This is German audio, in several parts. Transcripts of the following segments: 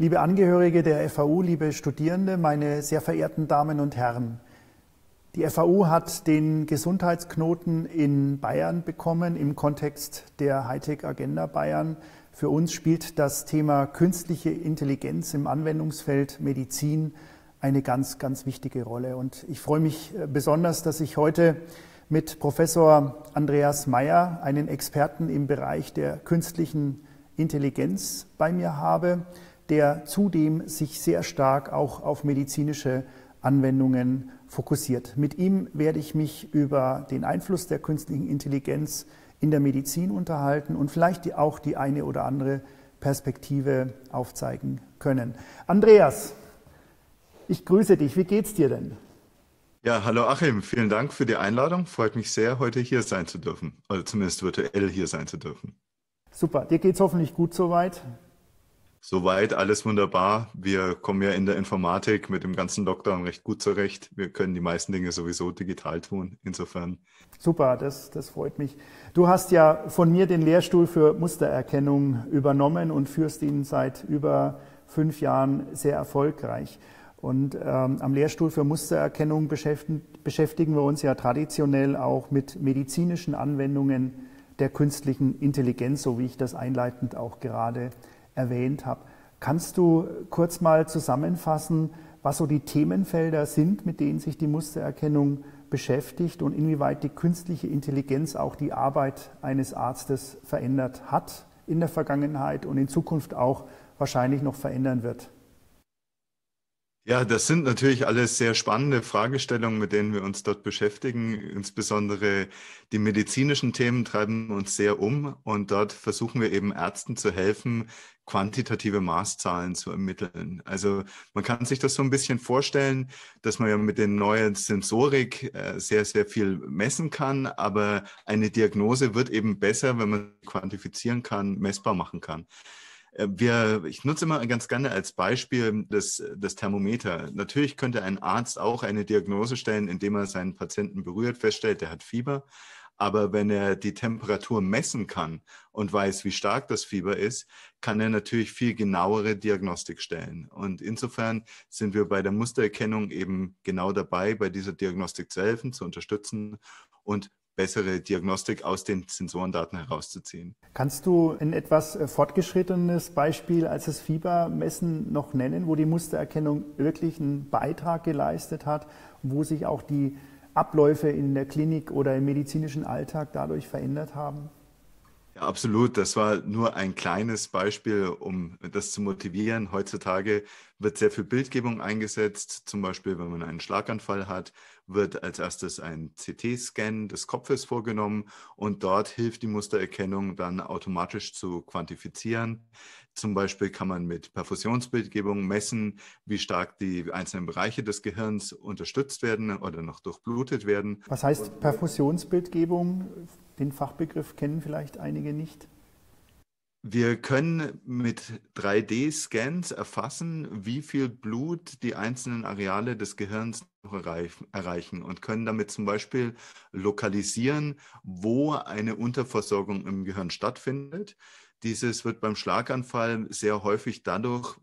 Liebe Angehörige der FAU, liebe Studierende, meine sehr verehrten Damen und Herren. Die FAU hat den Gesundheitsknoten in Bayern bekommen im Kontext der Hightech-Agenda Bayern. Für uns spielt das Thema künstliche Intelligenz im Anwendungsfeld Medizin eine ganz, ganz wichtige Rolle. Und ich freue mich besonders, dass ich heute mit Professor Andreas Maier, einen Experten im Bereich der künstlichen Intelligenz, bei mir habe, der zudem sich sehr stark auch auf medizinische Anwendungen fokussiert. Mit ihm werde ich mich über den Einfluss der künstlichen Intelligenz in der Medizin unterhalten und vielleicht auch die eine oder andere Perspektive aufzeigen können. Andreas, ich grüße dich. Wie geht's dir denn? Ja, hallo Achim. Vielen Dank für die Einladung. Freut mich sehr, heute hier sein zu dürfen, oder zumindest virtuell hier sein zu dürfen. Super. Dir geht's hoffentlich gut soweit? Soweit alles wunderbar. Wir kommen ja in der Informatik mit dem ganzen Lockdown recht gut zurecht. Wir können die meisten Dinge sowieso digital tun. Insofern. Super, das freut mich. Du hast ja von mir den Lehrstuhl für Mustererkennung übernommen und führst ihn seit über 5 Jahren sehr erfolgreich. Und am Lehrstuhl für Mustererkennung beschäftigen wir uns ja traditionell auch mit medizinischen Anwendungen der künstlichen Intelligenz, so wie ich das einleitend auch gerade erwähnt habe. Kannst du kurz mal zusammenfassen, was so die Themenfelder sind, mit denen sich die Mustererkennung beschäftigt und inwieweit die künstliche Intelligenz auch die Arbeit eines Arztes verändert hat in der Vergangenheit und in Zukunft auch wahrscheinlich noch verändern wird? Ja, das sind natürlich alles sehr spannende Fragestellungen, mit denen wir uns dort beschäftigen. Insbesondere die medizinischen Themen treiben uns sehr um und dort versuchen wir eben Ärzten zu helfen, quantitative Maßzahlen zu ermitteln. Also man kann sich das so ein bisschen vorstellen, dass man ja mit der neuen Sensorik sehr, sehr viel messen kann, aber eine Diagnose wird eben besser, wenn man quantifizieren kann, messbar machen kann. Ich nutze immer ganz gerne als Beispiel das Thermometer. Natürlich könnte ein Arzt auch eine Diagnose stellen, indem er seinen Patienten berührt, feststellt, der hat Fieber. Aber wenn er die Temperatur messen kann und weiß, wie stark das Fieber ist, kann er natürlich viel genauere Diagnostik stellen. Und insofern sind wir bei der Mustererkennung eben genau dabei, bei dieser Diagnostik zu helfen, zu unterstützen und bessere Diagnostik aus den Sensorendaten herauszuziehen. Kannst du ein etwas fortgeschrittenes Beispiel als das Fiebermessen noch nennen, wo die Mustererkennung wirklich einen Beitrag geleistet hat, wo sich auch die Abläufe in der Klinik oder im medizinischen Alltag dadurch verändert haben? Ja, absolut. Das war nur ein kleines Beispiel, um das zu motivieren. Heutzutage wird sehr viel Bildgebung eingesetzt. Zum Beispiel, wenn man einen Schlaganfall hat, wird als erstes ein CT-Scan des Kopfes vorgenommen und dort hilft die Mustererkennung dann automatisch zu quantifizieren. Zum Beispiel kann man mit Perfusionsbildgebung messen, wie stark die einzelnen Bereiche des Gehirns unterstützt werden oder noch durchblutet werden. Was heißt Perfusionsbildgebung? Den Fachbegriff kennen vielleicht einige nicht. Wir können mit 3D-Scans erfassen, wie viel Blut die einzelnen Areale des Gehirns erreichen und können damit zum Beispiel lokalisieren, wo eine Unterversorgung im Gehirn stattfindet. Dieses wird beim Schlaganfall sehr häufig dadurch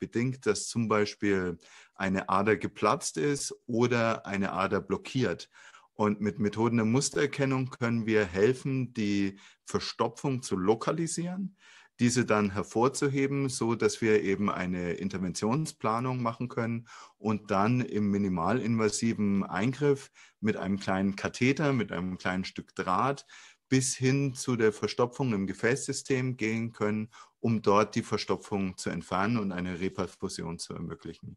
bedingt, dass zum Beispiel eine Ader geplatzt ist oder eine Ader blockiert. Und mit Methoden der Mustererkennung können wir helfen, die Verstopfung zu lokalisieren, diese dann hervorzuheben, so dass wir eben eine Interventionsplanung machen können und dann im minimalinvasiven Eingriff mit einem kleinen Katheter, mit einem kleinen Stück Draht bis hin zu der Verstopfung im Gefäßsystem gehen können, um dort die Verstopfung zu entfernen und eine Reperfusion zu ermöglichen.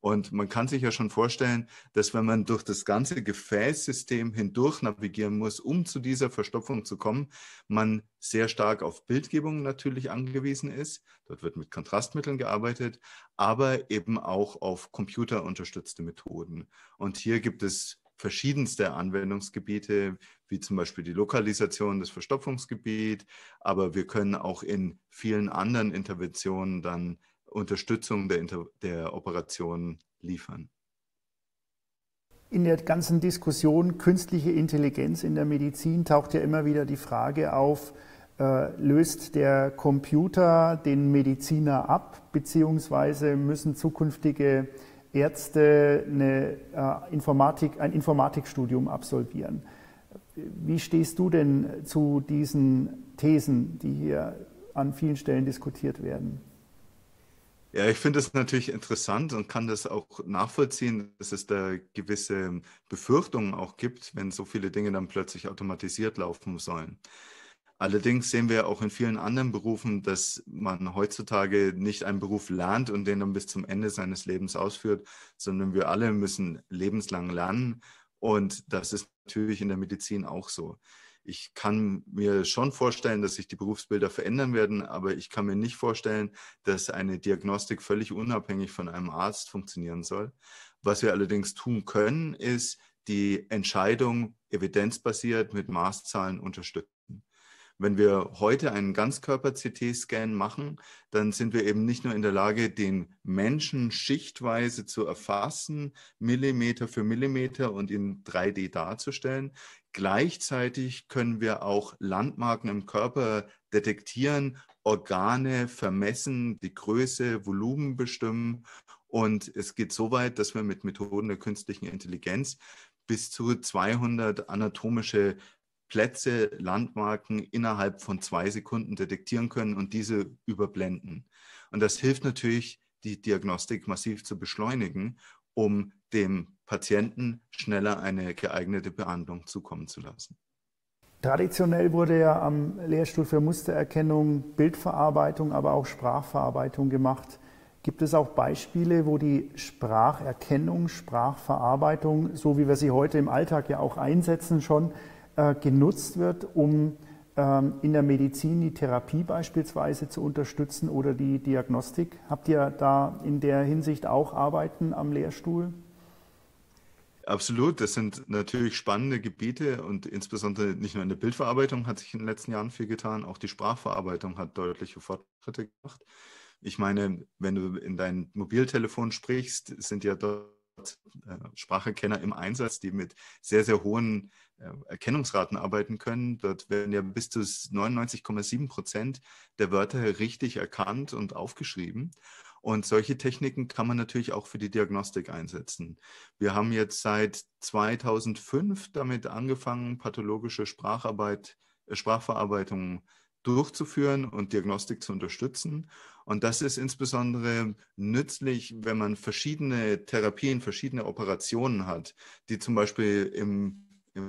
Und man kann sich ja schon vorstellen, dass wenn man durch das ganze Gefäßsystem hindurch navigieren muss, um zu dieser Verstopfung zu kommen, man sehr stark auf Bildgebung natürlich angewiesen ist. Dort wird mit Kontrastmitteln gearbeitet, aber eben auch auf computerunterstützte Methoden. Und hier gibt es verschiedenste Anwendungsgebiete, wie zum Beispiel die Lokalisation des Verstopfungsgebiets, aber wir können auch in vielen anderen Interventionen dann Unterstützung der Operationen liefern. In der ganzen Diskussion künstliche Intelligenz in der Medizin taucht ja immer wieder die Frage auf, löst der Computer den Mediziner ab, beziehungsweise müssen zukünftige Ärzte ein Informatikstudium absolvieren. Wie stehst du denn zu diesen Thesen, die hier an vielen Stellen diskutiert werden? Ja, ich finde das natürlich interessant und kann das auch nachvollziehen, dass es da gewisse Befürchtungen auch gibt, wenn so viele Dinge dann plötzlich automatisiert laufen sollen. Allerdings sehen wir auch in vielen anderen Berufen, dass man heutzutage nicht einen Beruf lernt und den dann bis zum Ende seines Lebens ausführt, sondern wir alle müssen lebenslang lernen. Und das ist natürlich in der Medizin auch so. Ich kann mir schon vorstellen, dass sich die Berufsbilder verändern werden, aber ich kann mir nicht vorstellen, dass eine Diagnostik völlig unabhängig von einem Arzt funktionieren soll. Was wir allerdings tun können, ist die Entscheidung evidenzbasiert mit Maßzahlen unterstützen. Wenn wir heute einen Ganzkörper-CT-Scan machen, dann sind wir eben nicht nur in der Lage, den Menschen schichtweise zu erfassen, Millimeter für Millimeter und in 3D darzustellen. Gleichzeitig können wir auch Landmarken im Körper detektieren, Organe vermessen, die Größe, Volumen bestimmen. Und es geht so weit, dass wir mit Methoden der künstlichen Intelligenz bis zu 200 anatomische Plätze, Landmarken innerhalb von 2 Sekunden detektieren können und diese überblenden. Und das hilft natürlich, die Diagnostik massiv zu beschleunigen, um dem Patienten schneller eine geeignete Behandlung zukommen zu lassen. Traditionell wurde ja am Lehrstuhl für Mustererkennung Bildverarbeitung, aber auch Sprachverarbeitung gemacht. Gibt es auch Beispiele, wo die Spracherkennung, Sprachverarbeitung, so wie wir sie heute im Alltag ja auch einsetzen schon, genutzt wird, um in der Medizin die Therapie beispielsweise zu unterstützen oder die Diagnostik? Habt ihr da in der Hinsicht auch Arbeiten am Lehrstuhl? Absolut, das sind natürlich spannende Gebiete und insbesondere nicht nur in der Bildverarbeitung hat sich in den letzten Jahren viel getan, auch die Sprachverarbeitung hat deutliche Fortschritte gemacht. Ich meine, wenn du in dein Mobiltelefon sprichst, sind ja dort Spracherkenner im Einsatz, die mit sehr, sehr hohen Erkennungsraten arbeiten können. Dort werden ja bis zu 99,7% der Wörter richtig erkannt und aufgeschrieben. Und solche Techniken kann man natürlich auch für die Diagnostik einsetzen. Wir haben jetzt seit 2005 damit angefangen, pathologische Sprachverarbeitung durchzuführen und Diagnostik zu unterstützen. Und das ist insbesondere nützlich, wenn man verschiedene Therapien, verschiedene Operationen hat, die zum Beispiel im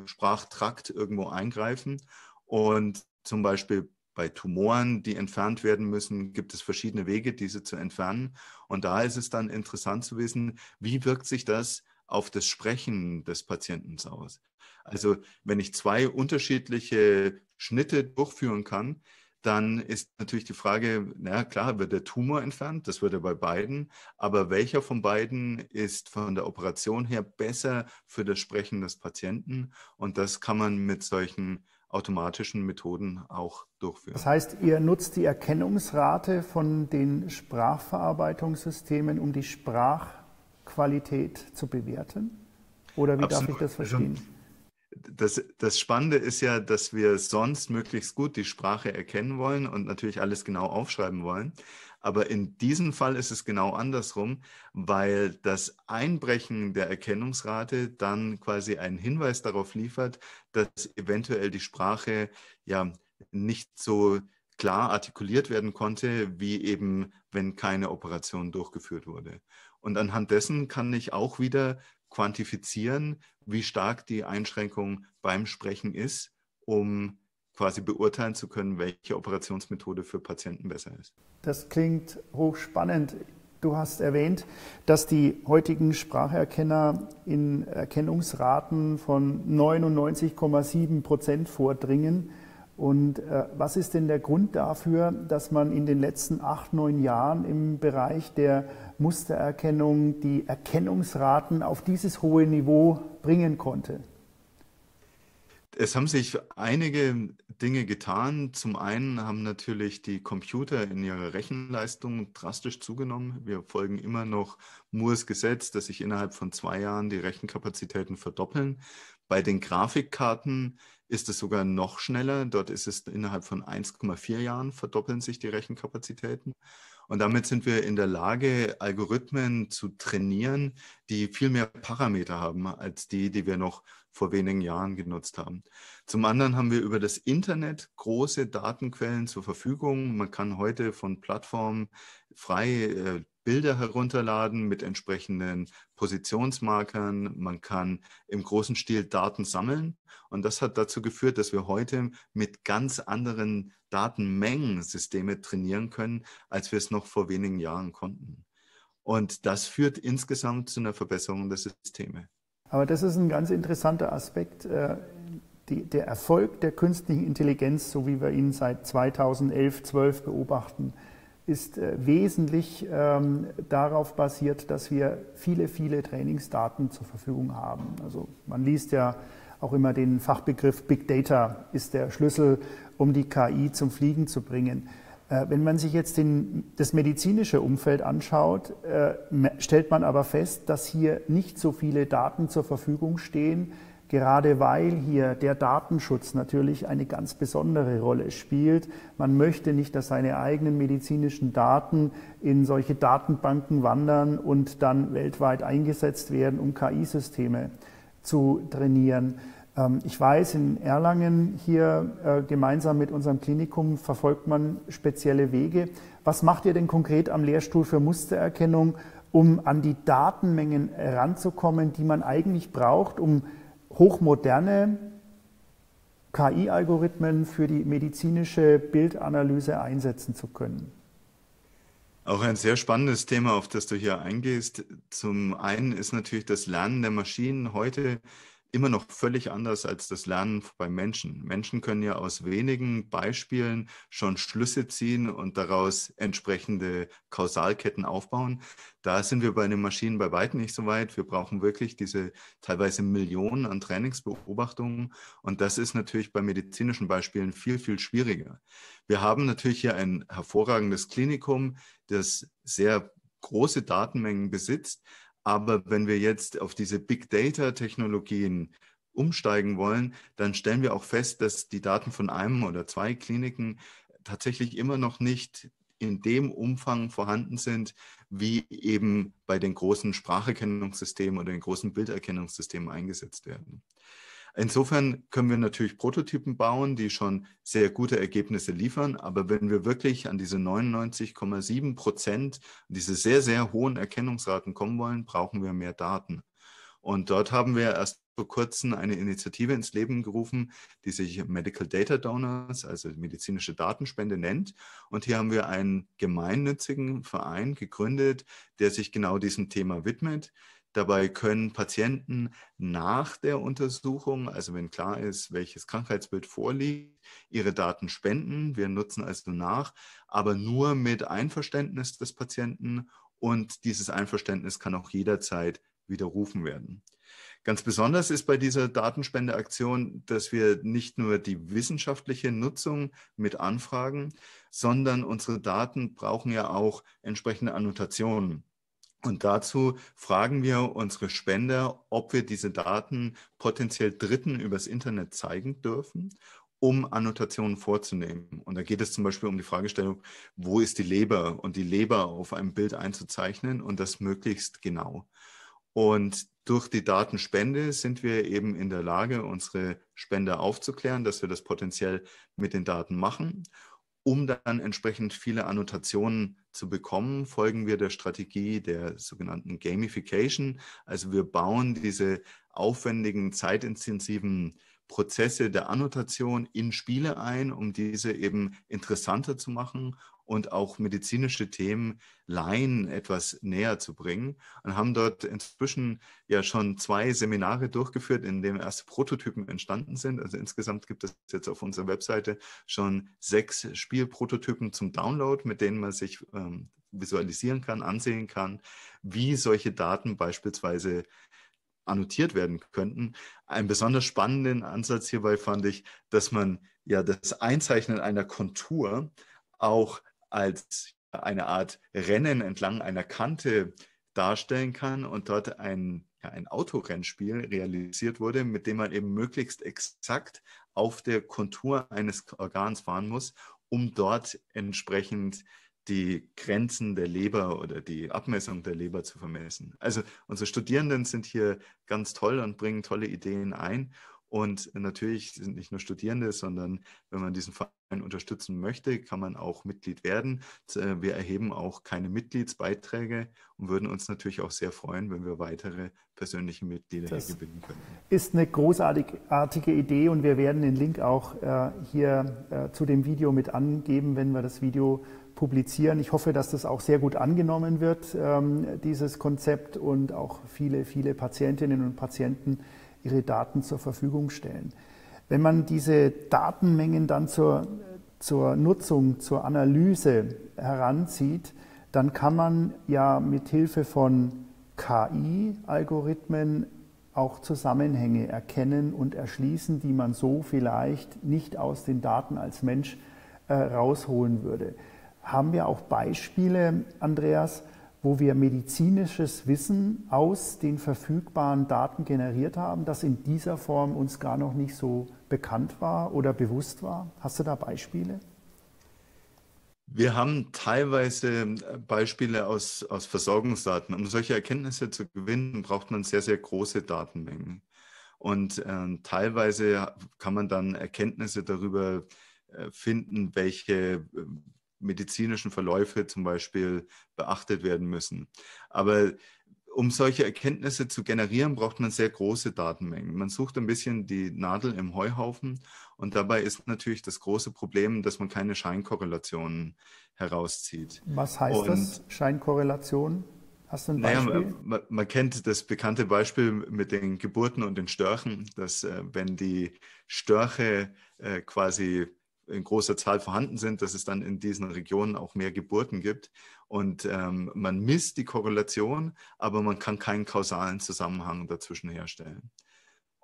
Sprachtrakt irgendwo eingreifen. Und zum Beispiel bei Tumoren, die entfernt werden müssen, gibt es verschiedene Wege, diese zu entfernen. Und da ist es dann interessant zu wissen, wie wirkt sich das auf das Sprechen des Patienten aus. Also wenn ich 2 unterschiedliche Schnitte durchführen kann, dann ist natürlich die Frage, na klar, wird der Tumor entfernt, das wird er bei beiden, aber welcher von beiden ist von der Operation her besser für das Sprechen des Patienten? Und das kann man mit solchen automatischen Methoden auch durchführen. Das heißt, ihr nutzt die Erkennungsrate von den Sprachverarbeitungssystemen, um die Sprachqualität zu bewerten? Oder wie Absolut. Darf ich das verstehen? Das Spannende ist ja, dass wir sonst möglichst gut die Sprache erkennen wollen und natürlich alles genau aufschreiben wollen. Aber in diesem Fall ist es genau andersrum, weil das Einbrechen der Erkennungsrate dann quasi einen Hinweis darauf liefert, dass eventuell die Sprache ja nicht so klar artikuliert werden konnte, wie eben, wenn keine Operation durchgeführt wurde. Und anhand dessen kann ich auch wieder quantifizieren, wie stark die Einschränkung beim Sprechen ist, um quasi beurteilen zu können, welche Operationsmethode für Patienten besser ist. Das klingt hochspannend. Du hast erwähnt, dass die heutigen Spracherkenner in Erkennungsraten von 99,7% vordringen. Und was ist denn der Grund dafür, dass man in den letzten 8, 9 Jahren im Bereich der Mustererkennung die Erkennungsraten auf dieses hohe Niveau bringen konnte? Es haben sich einige Dinge getan. Zum einen haben natürlich die Computer in ihrer Rechenleistung drastisch zugenommen. Wir folgen immer noch Moores Gesetz, dass sich innerhalb von 2 Jahren die Rechenkapazitäten verdoppeln. Bei den Grafikkarten ist es sogar noch schneller. Dort ist es innerhalb von 1,4 Jahren verdoppeln sich die Rechenkapazitäten. Und damit sind wir in der Lage, Algorithmen zu trainieren, die viel mehr Parameter haben als die, die wir noch vor wenigen Jahren genutzt haben. Zum anderen haben wir über das Internet große Datenquellen zur Verfügung. Man kann heute von Plattformen frei Bilder herunterladen mit entsprechenden Positionsmarkern. Man kann im großen Stil Daten sammeln. Und das hat dazu geführt, dass wir heute mit ganz anderen Datenmengen Systeme trainieren können, als wir es noch vor wenigen Jahren konnten. Und das führt insgesamt zu einer Verbesserung der Systeme. Aber das ist ein ganz interessanter Aspekt. Der Erfolg der künstlichen Intelligenz, so wie wir ihn seit 2011, 2012 beobachten, ist wesentlich darauf basiert, dass wir viele, viele Trainingsdaten zur Verfügung haben. Also man liest ja auch immer den Fachbegriff Big Data ist der Schlüssel, um die KI zum Fliegen zu bringen. Wenn man sich jetzt das medizinische Umfeld anschaut, stellt man aber fest, dass hier nicht so viele Daten zur Verfügung stehen, gerade weil hier der Datenschutz natürlich eine ganz besondere Rolle spielt. Man möchte nicht, dass seine eigenen medizinischen Daten in solche Datenbanken wandern und dann weltweit eingesetzt werden, um KI-Systeme zu trainieren. Ich weiß, in Erlangen hier gemeinsam mit unserem Klinikum verfolgt man spezielle Wege. Was macht ihr denn konkret am Lehrstuhl für Mustererkennung, um an die Datenmengen ranzukommen, die man eigentlich braucht, um hochmoderne KI-Algorithmen für die medizinische Bildanalyse einsetzen zu können? Auch ein sehr spannendes Thema, auf das du hier eingehst. Zum einen ist natürlich das Lernen der Maschinen heute immer noch völlig anders als das Lernen bei Menschen. Menschen können ja aus wenigen Beispielen schon Schlüsse ziehen und daraus entsprechende Kausalketten aufbauen. Da sind wir bei den Maschinen bei weitem nicht so weit. Wir brauchen wirklich diese teilweise Millionen an Trainingsbeobachtungen. Und das ist natürlich bei medizinischen Beispielen viel, viel schwieriger. Wir haben natürlich hier ein hervorragendes Klinikum, das sehr große Datenmengen besitzt. Aber wenn wir jetzt auf diese Big-Data-Technologien umsteigen wollen, dann stellen wir auch fest, dass die Daten von einem oder zwei Kliniken tatsächlich immer noch nicht in dem Umfang vorhanden sind, wie eben bei den großen Spracherkennungssystemen oder den großen Bilderkennungssystemen eingesetzt werden. Insofern können wir natürlich Prototypen bauen, die schon sehr gute Ergebnisse liefern. Aber wenn wir wirklich an diese 99,7%, diese sehr, sehr hohen Erkennungsraten kommen wollen, brauchen wir mehr Daten. Und dort haben wir erst vor kurzem eine Initiative ins Leben gerufen, die sich Medical Data Donors, also medizinische Datenspende, nennt. Und hier haben wir einen gemeinnützigen Verein gegründet, der sich genau diesem Thema widmet. Dabei können Patienten nach der Untersuchung, also wenn klar ist, welches Krankheitsbild vorliegt, ihre Daten spenden. Wir nutzen also nach, aber nur mit Einverständnis des Patienten. Und dieses Einverständnis kann auch jederzeit widerrufen werden. Ganz besonders ist bei dieser Datenspendeaktion, dass wir nicht nur die wissenschaftliche Nutzung mit anfragen, sondern unsere Daten brauchen ja auch entsprechende Annotationen. Und dazu fragen wir unsere Spender, ob wir diese Daten potenziell Dritten übers Internet zeigen dürfen, um Annotationen vorzunehmen. Und da geht es zum Beispiel um die Fragestellung, wo ist die Leber? Und die Leber auf einem Bild einzuzeichnen und das möglichst genau. Und durch die Datenspende sind wir eben in der Lage, unsere Spender aufzuklären, dass wir das potenziell mit den Daten machen. Um dann entsprechend viele Annotationen zu bekommen, folgen wir der Strategie der sogenannten Gamification. Also wir bauen diese aufwendigen, zeitintensiven Prozesse der Annotation in Spiele ein, um diese eben interessanter zu machen und auch medizinische Themen Laien etwas näher zu bringen. Und haben dort inzwischen ja schon 2 Seminare durchgeführt, in denen erste Prototypen entstanden sind. Also insgesamt gibt es jetzt auf unserer Webseite schon 6 Spielprototypen zum Download, mit denen man sich visualisieren kann, ansehen kann, wie solche Daten beispielsweise annotiert werden könnten. Einen besonders spannenden Ansatz hierbei fand ich, dass man ja das Einzeichnen einer Kontur auch als eine Art Rennen entlang einer Kante darstellen kann und dort ein ein Autorennspiel realisiert wurde, mit dem man eben möglichst exakt auf der Kontur eines Organs fahren muss, um dort entsprechend die Grenzen der Leber oder die Abmessung der Leber zu vermessen. Also unsere Studierenden sind hier ganz toll und bringen tolle Ideen ein. Und natürlich sind nicht nur Studierende, sondern wenn man diesen Verein unterstützen möchte, kann man auch Mitglied werden. Wir erheben auch keine Mitgliedsbeiträge und würden uns natürlich auch sehr freuen, wenn wir weitere persönliche Mitglieder das hier gewinnen können. Ist eine großartige Idee und wir werden den Link auch hier zu dem Video mit angeben, wenn wir das Video publizieren. Ich hoffe, dass das auch sehr gut angenommen wird, dieses Konzept, und auch viele, viele Patientinnen und Patienten ihre Daten zur Verfügung stellen. Wenn man diese Datenmengen dann zur Nutzung, zur Analyse heranzieht, dann kann man ja mit Hilfe von KI-Algorithmen auch Zusammenhänge erkennen und erschließen, die man so vielleicht nicht aus den Daten als Mensch rausholen würde. Haben wir auch Beispiele, Andreas, wo wir medizinisches Wissen aus den verfügbaren Daten generiert haben, das in dieser Form uns gar noch nicht so bekannt war oder bewusst war? Hast du da Beispiele? Wir haben teilweise Beispiele aus Versorgungsdaten. Um solche Erkenntnisse zu gewinnen, braucht man sehr, sehr große Datenmengen. Und teilweise kann man dann Erkenntnisse darüber finden, welche medizinischen Verläufe zum Beispiel beachtet werden müssen. Aber um solche Erkenntnisse zu generieren, braucht man sehr große Datenmengen. Man sucht ein bisschen die Nadel im Heuhaufen, und dabei ist natürlich das große Problem, dass man keine Scheinkorrelationen herauszieht. Was heißt das, Scheinkorrelation? Hast du ein Beispiel? Naja, man kennt das bekannte Beispiel mit den Geburten und den Störchen, dass wenn die Störche quasi in großer Zahl vorhanden sind, dass es dann in diesen Regionen auch mehr Geburten gibt. Und man misst die Korrelation, aber man kann keinen kausalen Zusammenhang dazwischen herstellen.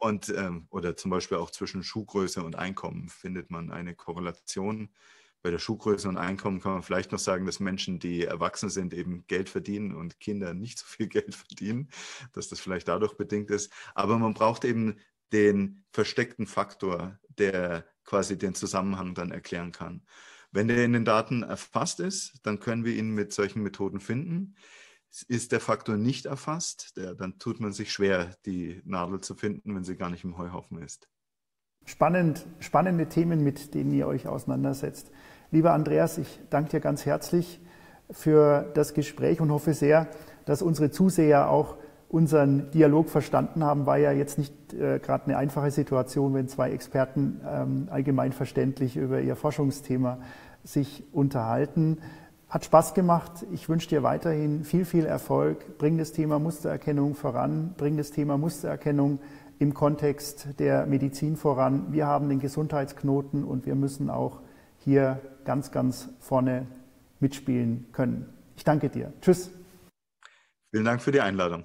Und, oder zum Beispiel auch zwischen Schuhgröße und Einkommen findet man eine Korrelation. Bei der Schuhgröße und Einkommen kann man vielleicht noch sagen, dass Menschen, die erwachsen sind, eben Geld verdienen und Kinder nicht so viel Geld verdienen, dass das vielleicht dadurch bedingt ist. Aber man braucht eben den versteckten Faktor, der quasi den Zusammenhang dann erklären kann. Wenn der in den Daten erfasst ist, dann können wir ihn mit solchen Methoden finden. Ist der Faktor nicht erfasst, dann tut man sich schwer, die Nadel zu finden, wenn sie gar nicht im Heuhaufen ist. Spannende Themen, mit denen ihr euch auseinandersetzt. Lieber Andreas, ich danke dir ganz herzlich für das Gespräch und hoffe sehr, dass unsere Zuseher auch unseren Dialog verstanden haben. War ja jetzt nicht gerade eine einfache Situation, wenn zwei Experten allgemein verständlich über ihr Forschungsthema sich unterhalten. Hat Spaß gemacht. Ich wünsche dir weiterhin viel, viel Erfolg. Bring das Thema Mustererkennung voran. Bring das Thema Mustererkennung im Kontext der Medizin voran. Wir haben den Gesundheitsknoten und wir müssen auch hier ganz, ganz vorne mitspielen können. Ich danke dir. Tschüss. Vielen Dank für die Einladung.